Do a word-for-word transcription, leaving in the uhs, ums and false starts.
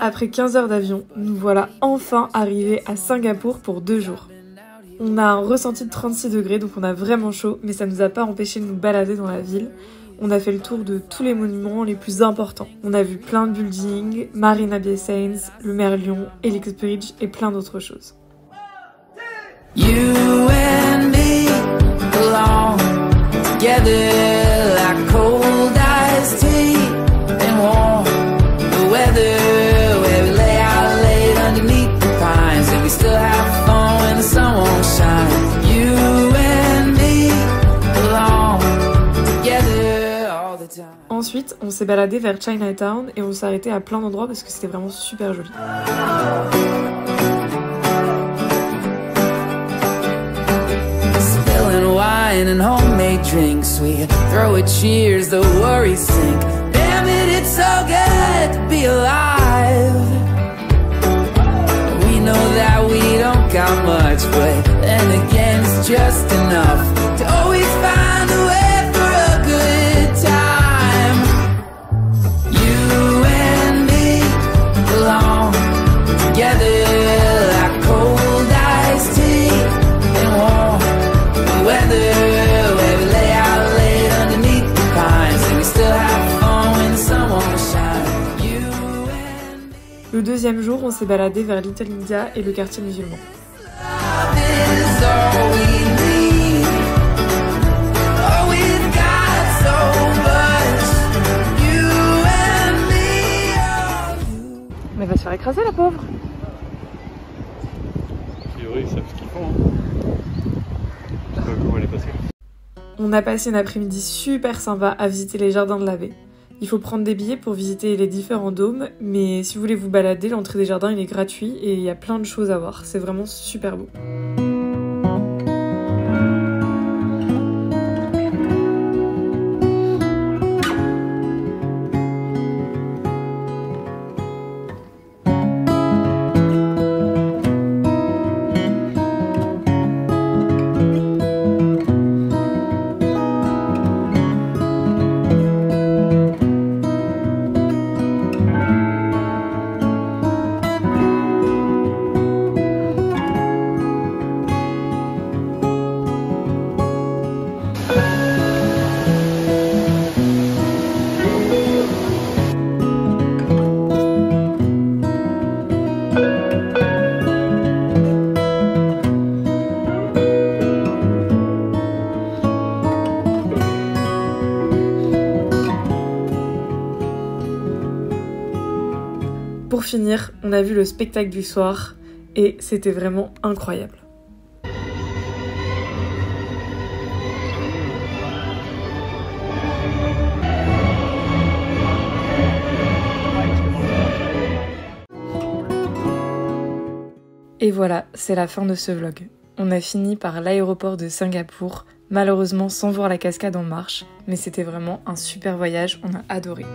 Après quinze heures d'avion, nous voilà enfin arrivés à Singapour pour deux jours. On a un ressenti de trente-six degrés, donc on a vraiment chaud, mais ça ne nous a pas empêché de nous balader dans la ville. On a fait le tour de tous les monuments les plus importants. On a vu plein de buildings, Marina Bay Sands, le Merlion, Helix Bridge et plein d'autres choses. Ensuite, on s'est baladé vers Chinatown et on s'est arrêté à plein d'endroits parce que c'était vraiment super joli. Le deuxième jour, on s'est baladé vers Little India et le quartier musulman. Mais elle va se faire écraser, la pauvre. On a passé une après-midi super sympa à visiter les jardins de la baie. Il faut prendre des billets pour visiter les différents dômes, mais si vous voulez vous balader, l'entrée des jardins il est gratuit et il y a plein de choses à voir, c'est vraiment super beau. Pour finir, on a vu le spectacle du soir et c'était vraiment incroyable. Et voilà, c'est la fin de ce vlog. On a fini par l'aéroport de Singapour, malheureusement sans voir la cascade en marche, mais c'était vraiment un super voyage, on a adoré.